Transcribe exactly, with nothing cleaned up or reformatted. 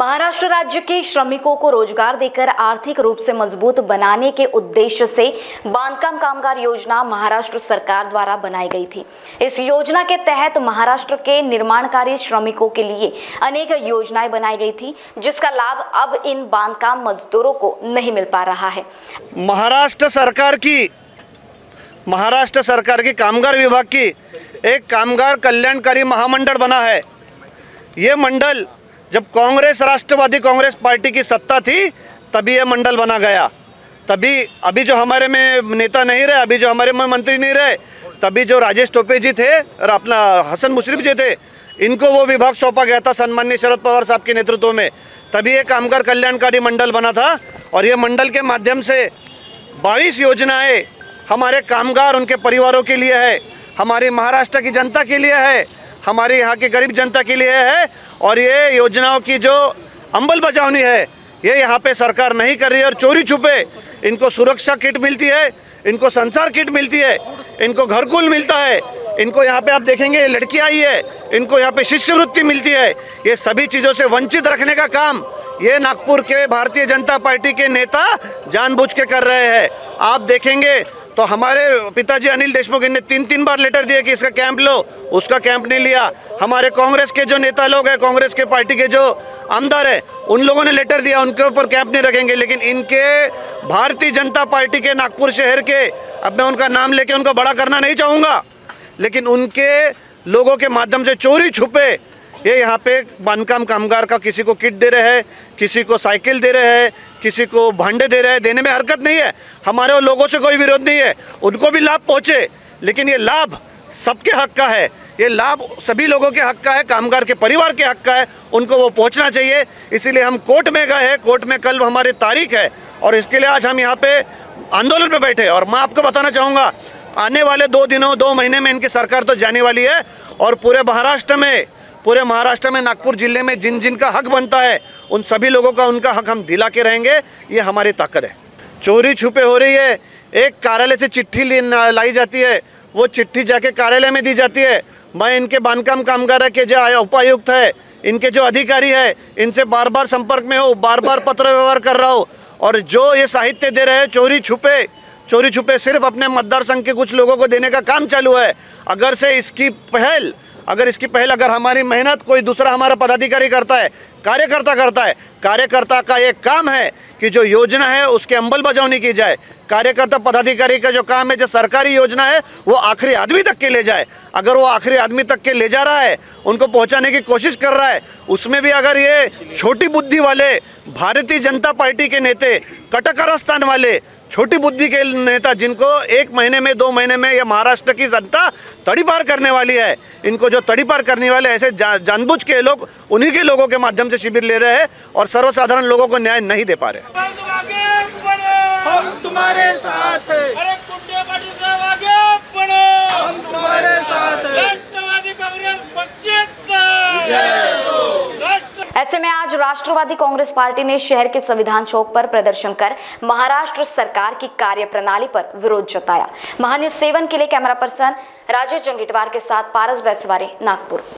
महाराष्ट्र राज्य के श्रमिकों को रोजगार देकर आर्थिक रूप से मजबूत बनाने के उद्देश्य से बांधकाम कामगार योजना महाराष्ट्र सरकार द्वारा बनाई गई थी। इस योजना के तहत महाराष्ट्र के निर्माणकारी श्रमिकों के लिए अनेक योजनाएं बनाई गई थी, जिसका लाभ अब इन बांधकाम मजदूरों को नहीं मिल पा रहा है। महाराष्ट्र सरकार की महाराष्ट्र सरकार की कामगार विभाग की एक कामगार कल्याणकारी महामंडल बना है। ये मंडल जब कांग्रेस राष्ट्रवादी कांग्रेस पार्टी की सत्ता थी तभी ये मंडल बना गया। तभी अभी जो हमारे में नेता नहीं रहे, अभी जो हमारे में मंत्री नहीं रहे, तभी जो राजेश टोपे जी थे और अपना हसन मुशर्रफ जी थे, इनको वो विभाग सौंपा गया था सन्माननीय शरद पवार साहब के नेतृत्व में। तभी ये कामगार कल्याणकारी मंडल बना था और ये मंडल के माध्यम से बाईस योजनाएँ हमारे कामगार उनके परिवारों के लिए है, हमारी महाराष्ट्र की जनता के लिए है, हमारे यहाँ के गरीब जनता के लिए है। और ये योजनाओं की जो अमल बजावनी है ये यहाँ पे सरकार नहीं कर रही है। और चोरी छुपे इनको सुरक्षा किट मिलती है, इनको संसार किट मिलती है, इनको घरकुल मिलता है, इनको यहाँ पे आप देखेंगे लड़की आई है, इनको यहाँ पे शिष्यवृत्ति मिलती है। ये सभी चीज़ों से वंचित रखने का काम ये नागपुर के भारतीय जनता पार्टी के नेता जानबूझ के कर रहे हैं। आप देखेंगे तो हमारे पिताजी अनिल देशमुख ने तीन तीन बार लेटर दिए कि इसका कैंप लो, उसका कैंप नहीं लिया। हमारे कांग्रेस के जो नेता लोग हैं, कांग्रेस के पार्टी के जो आमदार हैं, उन लोगों ने लेटर दिया, उनके ऊपर कैंप नहीं रखेंगे। लेकिन इनके भारतीय जनता पार्टी के नागपुर शहर के, अब मैं उनका नाम लेके उनका बड़ा करना नहीं चाहूँगा, लेकिन उनके लोगों के माध्यम से चोरी छुपे ये यहाँ पे बांधकाम कामगार का किसी को किट दे रहे हैं, किसी को साइकिल दे रहे हैं, किसी को भांडे दे रहे हैं। देने में हरकत नहीं है, हमारे वो लोगों से कोई विरोध नहीं है, उनको भी लाभ पहुँचे, लेकिन ये लाभ सबके हक का है, ये लाभ सभी लोगों के हक का है, कामगार के परिवार के हक का है, उनको वो पहुँचना चाहिए। इसीलिए हम कोर्ट में गए हैं, कोर्ट में कल हमारी तारीख है और इसके लिए आज हम यहाँ पर आंदोलन पर बैठे। और मैं आपको बताना चाहूँगा आने वाले दो दिनों दो महीने में इनकी सरकार तो जाने वाली है और पूरे महाराष्ट्र में पूरे महाराष्ट्र में नागपुर जिले में जिन जिन का हक बनता है उन सभी लोगों का उनका हक हम दिला के रहेंगे, ये हमारी ताकत है। चोरी छुपे हो रही है, एक कार्यालय से चिट्ठी लाई जाती है, वो चिट्ठी जाके कार्यालय में दी जाती है। मैं इनके बांधकाम कामगार के जो उपायुक्त है, इनके जो अधिकारी है, इनसे बार बार संपर्क में हो, बार बार पत्र व्यवहार कर रहा हो। और जो ये साहित्य दे रहे हैं चोरी छुपे चोरी छुपे सिर्फ अपने मतदार संघ के कुछ लोगों को देने का काम चालू है। अगर से इसकी पहल अगर इसकी पहल अगर हमारी मेहनत कोई दूसरा हमारा पदाधिकारी करता है, कार्यकर्ता करता है, कार्यकर्ता का ये काम है कि जो योजना है उसके अमल बजावनी की जाए। कार्यकर्ता पदाधिकारी का जो काम है, जो सरकारी योजना है, वो आखिरी आदमी तक के ले जाए। अगर वो आखिरी आदमी तक के ले जा रहा है, उनको पहुंचाने की कोशिश कर रहा है, उसमें भी अगर ये छोटी बुद्धि वाले भारतीय जनता पार्टी के नेता, कटकारस्थान वाले छोटी बुद्धि के नेता, जिनको एक महीने में दो महीने में यह महाराष्ट्र की जनता तड़ी पार करने वाली है, इनको जो तड़ी पार करने वाले ऐसे जा, जानबूझ के लोग उन्हीं के लोगों के माध्यम से शिविर ले रहे हैं और सर्वसाधारण लोगों को न्याय नहीं दे पा रहे। हम तुम्हारे साथ हैं। अरे कुंडे पाटिल साहब आगे बढ़ो, हम तुम्हारे साथ हैं। राष्ट्रवादी कांग्रेस पचहत्तर। ऐसे में आज राष्ट्रवादी कांग्रेस पार्टी ने शहर के संविधान चौक पर प्रदर्शन कर महाराष्ट्र सरकार की कार्यप्रणाली पर विरोध जताया। महान्यूज सेवन के लिए कैमरा पर्सन राजेश जंगटवार के साथ पारस बैसवारे, नागपुर।